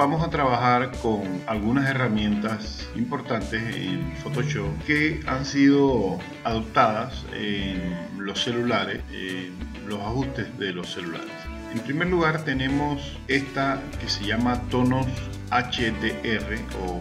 vamos a trabajar con algunas herramientas importantes en Photoshop que han sido adoptadas en los celulares, en los ajustes de los celulares. En primer lugar tenemos esta que se llama tonos HDR o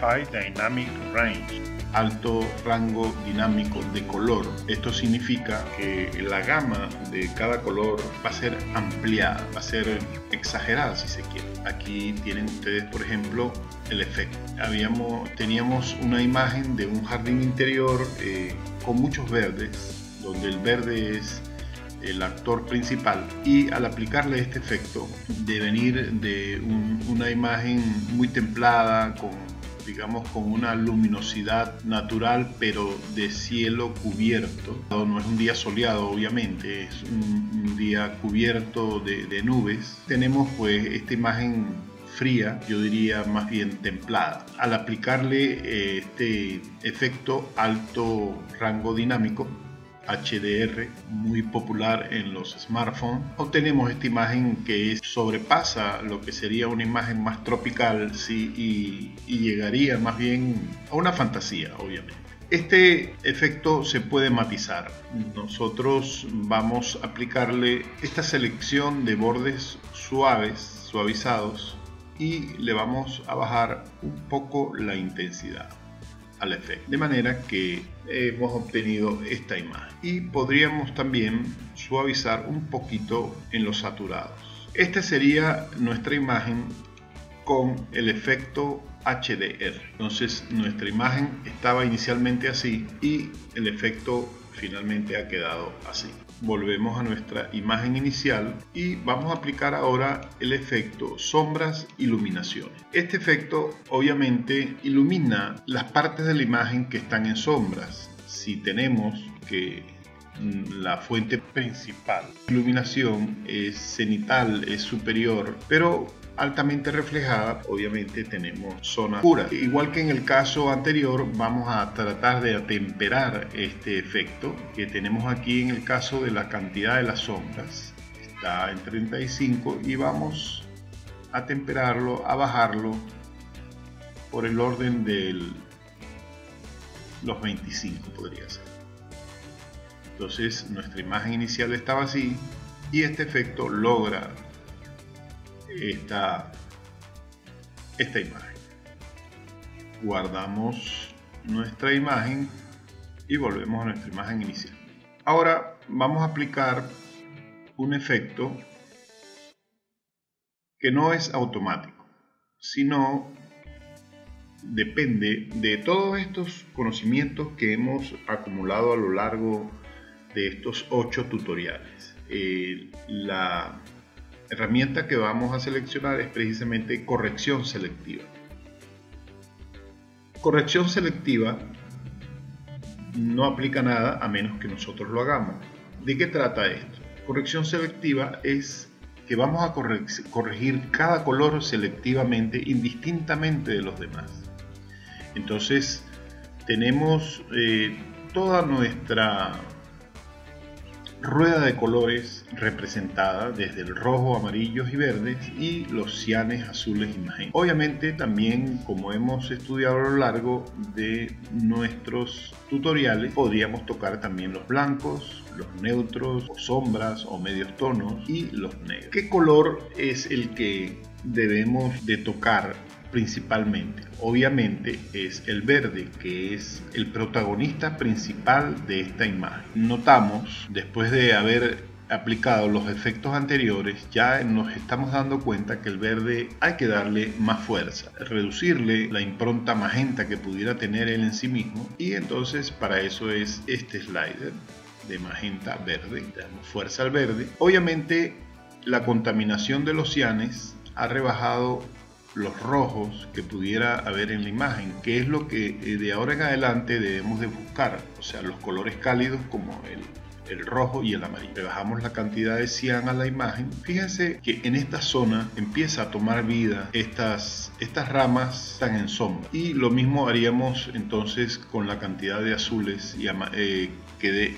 High Dynamic Range, alto rango dinámico de color. Esto significa que la gama de cada color va a ser ampliada, va a ser exagerada si se quiere. Aquí tienen ustedes, por ejemplo, el efecto. Teníamos una imagen de un jardín interior con muchos verdes, donde el verde es el actor principal, y al aplicarle este efecto de venir de una imagen muy templada, digamos con una luminosidad natural pero de cielo cubierto, no es un día soleado, obviamente es un día cubierto de nubes, tenemos pues esta imagen fría, yo diría más bien templada. Al aplicarle este efecto alto rango dinámico HDR, muy popular en los smartphones, obtenemos esta imagen que sobrepasa lo que sería una imagen más tropical, sí, y llegaría más bien a una fantasía, obviamente. Este efecto se puede matizar. Nosotros vamos a aplicarle esta selección de bordes suavizados y le vamos a bajar un poco la intensidad al efecto, de manera que hemos obtenido esta imagen, y podríamos también suavizar un poquito en los saturados. Esta sería nuestra imagen con el efecto HDR. Entonces nuestra imagen estaba inicialmente así y el efecto finalmente ha quedado así. Volvemos a nuestra imagen inicial y vamos a aplicar ahora el efecto sombras iluminaciones. Este efecto obviamente ilumina las partes de la imagen que están en sombras. Si tenemos que la fuente principal, iluminación es cenital, es superior, pero altamente reflejada, obviamente tenemos zona oscura. Igual que en el caso anterior, vamos a tratar de atemperar este efecto que tenemos aquí. En el caso de la cantidad de las sombras, está en 35 y vamos a temperarlo, a bajarlo por el orden de los 25 podría ser. Entonces nuestra imagen inicial estaba así y este efecto logra esta imagen. Guardamos nuestra imagen y volvemos a nuestra imagen inicial. Ahora vamos a aplicar un efecto que no es automático, sino depende de todos estos conocimientos que hemos acumulado a lo largo de estos 8 tutoriales. La herramienta que vamos a seleccionar es precisamente corrección selectiva. Corrección selectiva no aplica nada a menos que nosotros lo hagamos. ¿De qué trata esto? Corrección selectiva es que vamos a corregir cada color selectivamente, indistintamente de los demás. Entonces tenemos toda nuestra rueda de colores representada desde el rojo, amarillos y verdes y los cianes, azules y magenta. Obviamente también, como hemos estudiado a lo largo de nuestros tutoriales, podríamos tocar también los blancos, los neutros, o sombras o medios tonos y los negros. ¿Qué color es el que debemos de tocar principalmente? Obviamente es el verde, que es el protagonista principal de esta imagen. Notamos, después de haber aplicado los efectos anteriores, ya nos estamos dando cuenta que el verde hay que darle más fuerza, reducirle la impronta magenta que pudiera tener él en sí mismo, y entonces para eso es este slider de magenta verde. Damos fuerza al verde. Obviamente la contaminación de los cianes ha rebajado los rojos que pudiera haber en la imagen, que es lo que de ahora en adelante debemos de buscar, o sea, los colores cálidos como el rojo y el amarillo. Le bajamos la cantidad de cian a la imagen. Fíjense que en esta zona empieza a tomar vida, estas ramas están en sombra, y lo mismo haríamos entonces con la cantidad de azules y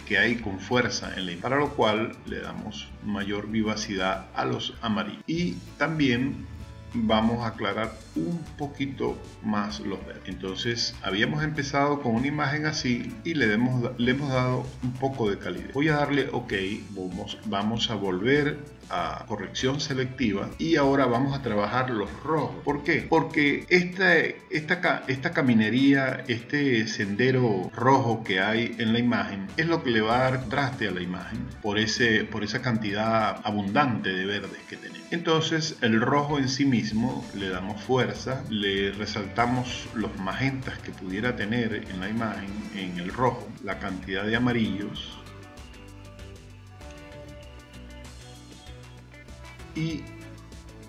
que hay con fuerza en la imagen, para lo cual le damos mayor vivacidad a los amarillos. Y también vamos a aclarar un poquito más los dedos. Entonces habíamos empezado con una imagen así y le hemos dado un poco de calidez. Voy a darle OK, vamos a volver a corrección selectiva y ahora vamos a trabajar los rojos. ¿Por qué? Porque esta caminería, este sendero rojo que hay en la imagen es lo que le va a dar contraste a la imagen por esa cantidad abundante de verdes que tenemos. Entonces el rojo en sí mismo le damos fuerza, le resaltamos los magentas que pudiera tener en la imagen, en el rojo, la cantidad de amarillos y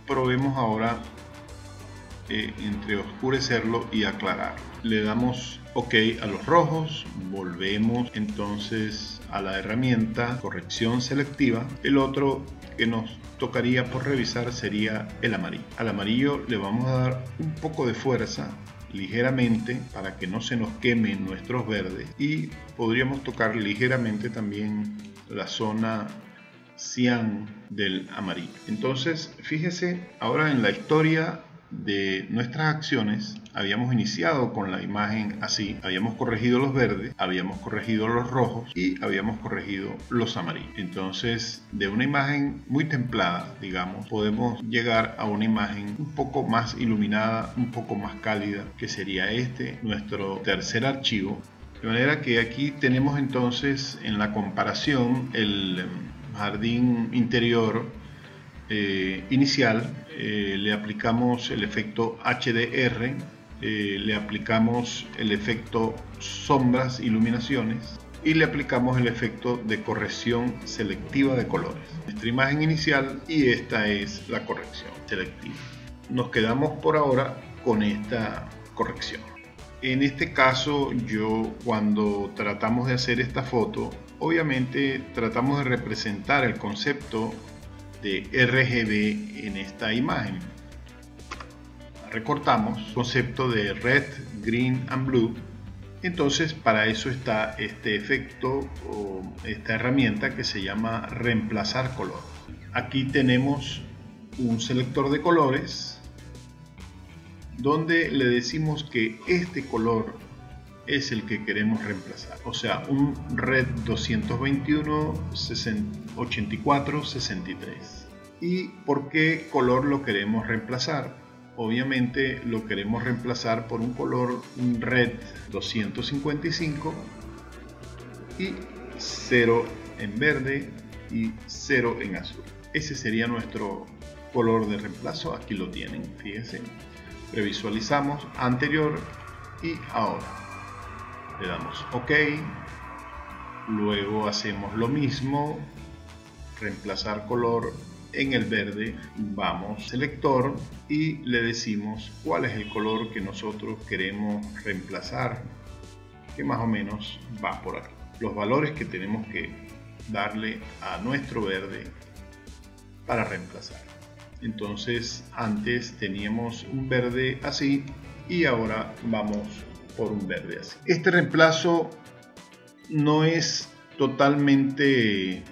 probemos ahora entre oscurecerlo y aclarar. Le damos OK a los rojos, volvemos entonces a la herramienta corrección selectiva. El otro que nos tocaría por revisar sería el amarillo. Al amarillo le vamos a dar un poco de fuerza, ligeramente, para que no se nos quemen nuestros verdes, y podríamos tocar ligeramente también la zona cian del amarillo. Entonces fíjese ahora en la historia de nuestras acciones. Habíamos iniciado con la imagen así, habíamos corregido los verdes, habíamos corregido los rojos y habíamos corregido los amarillos. Entonces, de una imagen muy templada, digamos, podemos llegar a una imagen un poco más iluminada, un poco más cálida, que sería este, nuestro tercer archivo. De manera que aquí tenemos entonces en la comparación el jardín interior inicial, le aplicamos el efecto HDR, le aplicamos el efecto sombras, iluminaciones, y le aplicamos el efecto de corrección selectiva de colores. Nuestra imagen inicial, y esta es la corrección selectiva. Nos quedamos por ahora con esta corrección. En este caso, yo cuando tratamos de hacer esta foto, obviamente tratamos de representar el concepto de RGB en esta imagen. Recortamos concepto de red, green and blue. Entonces para eso está este efecto o esta herramienta que se llama reemplazar color. Aquí tenemos un selector de colores donde le decimos que este color es el que queremos reemplazar, o sea, un red 221 84 63. ¿Y por qué color lo queremos reemplazar? Obviamente lo queremos reemplazar por un color, un red 255 y 0 en verde y 0 en azul. Ese sería nuestro color de reemplazo. Aquí lo tienen, fíjense, previsualizamos anterior y ahora. Le damos OK, luego hacemos lo mismo, reemplazar color en el verde, vamos selector y le decimos cuál es el color que nosotros queremos reemplazar, que más o menos va por aquí. Los valores que tenemos que darle a nuestro verde para reemplazar. Entonces antes teníamos un verde así y ahora vamos por un verde así. Este reemplazo no es totalmente,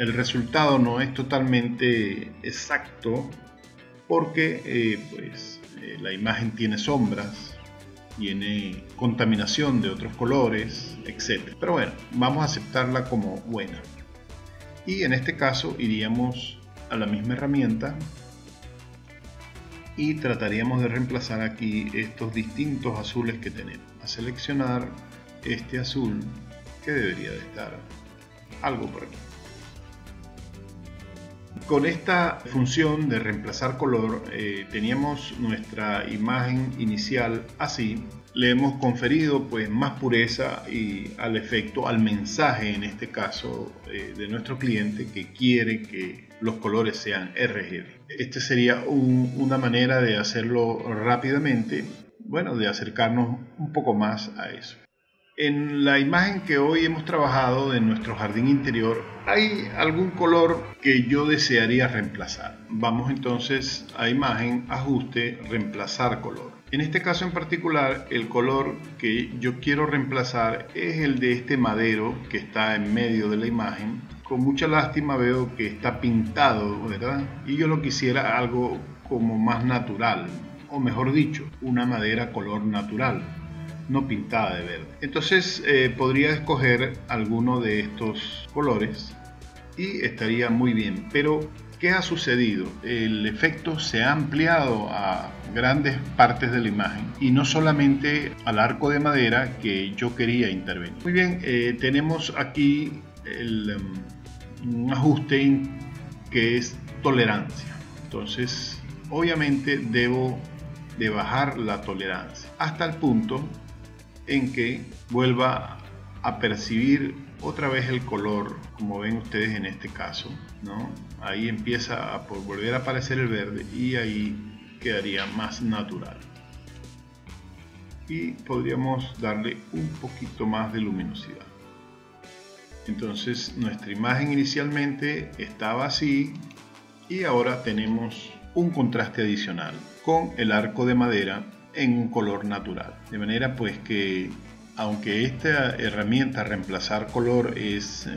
el resultado no es totalmente exacto porque la imagen tiene sombras, tiene contaminación de otros colores, etc. Pero bueno, vamos a aceptarla como buena. Y en este caso iríamos a la misma herramienta y trataríamos de reemplazar aquí estos distintos azules que tenemos. A seleccionar este azul que debería de estar algo por aquí. Con esta función de reemplazar color teníamos nuestra imagen inicial así. Le hemos conferido pues más pureza y al efecto, al mensaje en este caso de nuestro cliente que quiere que los colores sean RGB. Este sería una manera de hacerlo rápidamente, bueno, de acercarnos un poco más a eso. En la imagen que hoy hemos trabajado de nuestro jardín interior hay algún color que yo desearía reemplazar. Vamos entonces a imagen, ajuste, reemplazar color. En este caso en particular, el color que yo quiero reemplazar es el de este madero que está en medio de la imagen. Con mucha lástima veo que está pintado, ¿verdad? Y yo lo quisiera algo como más natural, o mejor dicho, una madera color natural, no pintada de verde. Entonces podría escoger alguno de estos colores y estaría muy bien. Pero ¿qué ha sucedido? El efecto se ha ampliado a grandes partes de la imagen y no solamente al arco de madera que yo quería intervenir. Muy bien, tenemos aquí un ajuste que es tolerancia. Entonces obviamente debo de bajar la tolerancia hasta el punto en que vuelva a percibir otra vez el color, como ven ustedes en este caso, ¿no? Ahí empieza a volver a aparecer el verde y ahí quedaría más natural. Y podríamos darle un poquito más de luminosidad. Entonces nuestra imagen inicialmente estaba así y ahora tenemos un contraste adicional con el arco de madera en un color natural, de manera pues que aunque esta herramienta reemplazar color es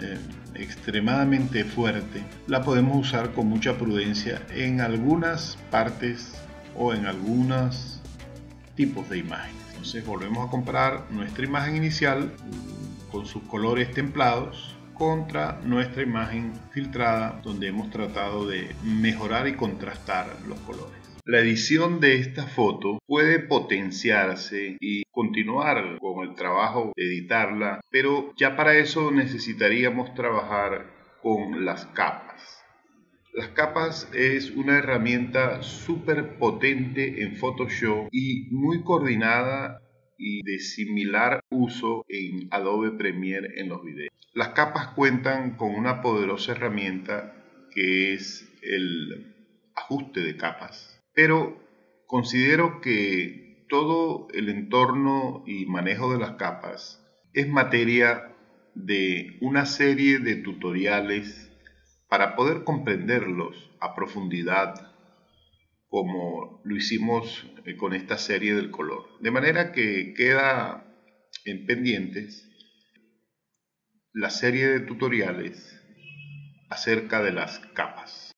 extremadamente fuerte, la podemos usar con mucha prudencia en algunas partes o en algunos tipos de imágenes. Entonces volvemos a comparar nuestra imagen inicial con sus colores templados contra nuestra imagen filtrada, donde hemos tratado de mejorar y contrastar los colores. La edición de esta foto puede potenciarse y continuar con el trabajo de editarla, pero ya para eso necesitaríamos trabajar con las capas. Las capas es una herramienta súper potente en Photoshop y muy coordinada y de similar uso en Adobe Premiere en los videos. Las capas cuentan con una poderosa herramienta que es el ajuste de capas. Pero considero que todo el entorno y manejo de las capas es materia de una serie de tutoriales para poder comprenderlos a profundidad, como lo hicimos con esta serie del color. De manera que queda en pendientes la serie de tutoriales acerca de las capas.